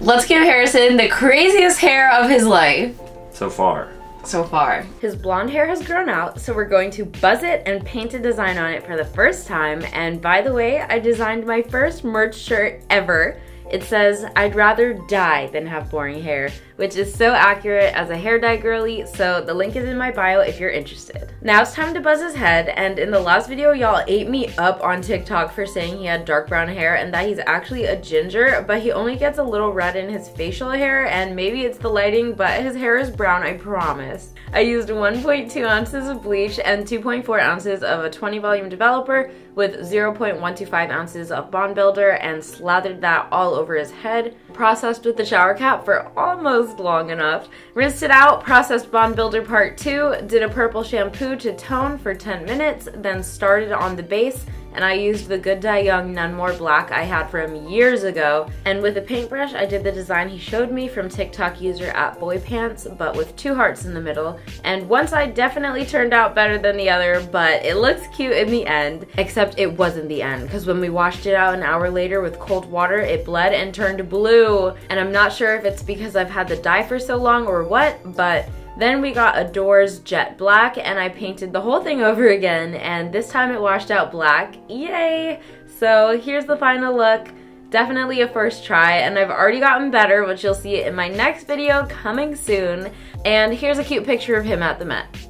Let's give Harrison the craziest hair of his life. So far. So far. His blonde hair has grown out, so we're going to buzz it and paint a design on it for the first time. And by the way, I designed my first merch shirt ever. It says, "I'd rather die than have boring hair," which is so accurate as a hair dye girly, so the link is in my bio if you're interested. Now it's time to buzz his head, and in the last video, y'all ate me up on TikTok for saying he had dark brown hair and that he's actually a ginger, but he only gets a little red in his facial hair, and maybe it's the lighting, but his hair is brown, I promise. I used 1.2 ounces of bleach and 2.4 ounces of a 20 volume developer with 0.125 ounces of Bond Builder and slathered that all over his head, processed with the shower cap for almost long enough, rinsed it out, processed Bond Builder Part 2, did a purple shampoo to tone for 10 minutes, then started on the base, and I used the Good Dye Young None More Black I had from years ago, and with a paintbrush I did the design he showed me from TikTok user at BoyPants, but with two hearts in the middle, and one side definitely turned out better than the other, but it looks cute in the end, except it wasn't the end, because when we washed it out an hour later with cold water, it bled and turned blue, and I'm not sure if it's because I've had the dye for so long or what, but then we got Adore's Jet Black, and I painted the whole thing over again, and this time it washed out black. Yay! So here's the final look. Definitely a first try, and I've already gotten better, which you'll see in my next video coming soon. And here's a cute picture of him at the Met.